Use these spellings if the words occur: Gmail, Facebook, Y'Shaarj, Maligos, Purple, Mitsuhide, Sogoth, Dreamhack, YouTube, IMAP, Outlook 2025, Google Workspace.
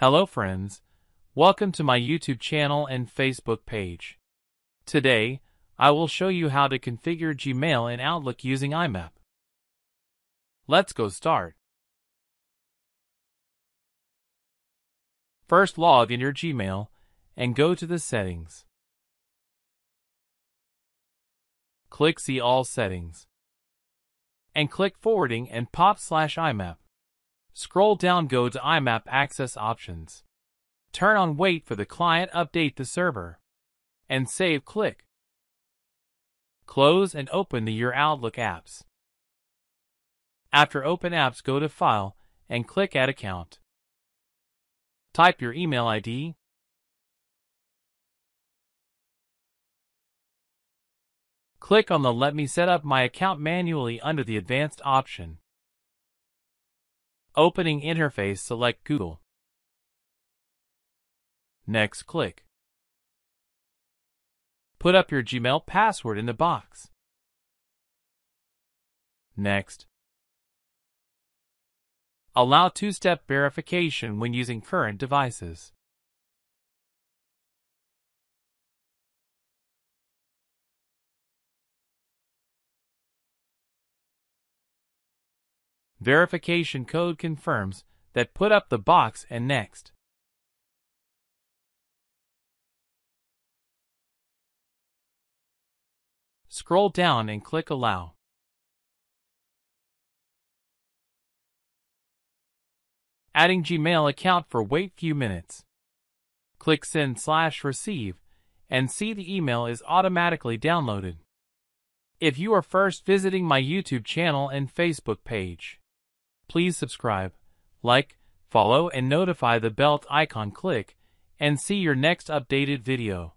Hello friends, welcome to my YouTube channel and Facebook page. Today, I will show you how to configure Gmail in Outlook using IMAP. Let's go start. First, log in your Gmail and go to the settings. Click See All Settings and click Forwarding and POP/IMAP. Scroll down, go to IMAP Access Options. Turn on Wait for the client, update the server, and Save click. Close and open your Outlook apps. After Open Apps, go to File and click Add Account. Type your email ID, click on the Let me set up my account manually under the Advanced option. Opening interface, select Google. Next, click. Put up your Gmail password in the box. Next. Allow two-step verification when using current devices. Verification code confirms that put up the box and next. Scroll down and click Allow. Adding Gmail account for wait few minutes. Click Send/Receive and see the email is automatically downloaded. If you are first visiting my YouTube channel and Facebook page, please subscribe, like, follow and notify the bell icon click and see your next updated video.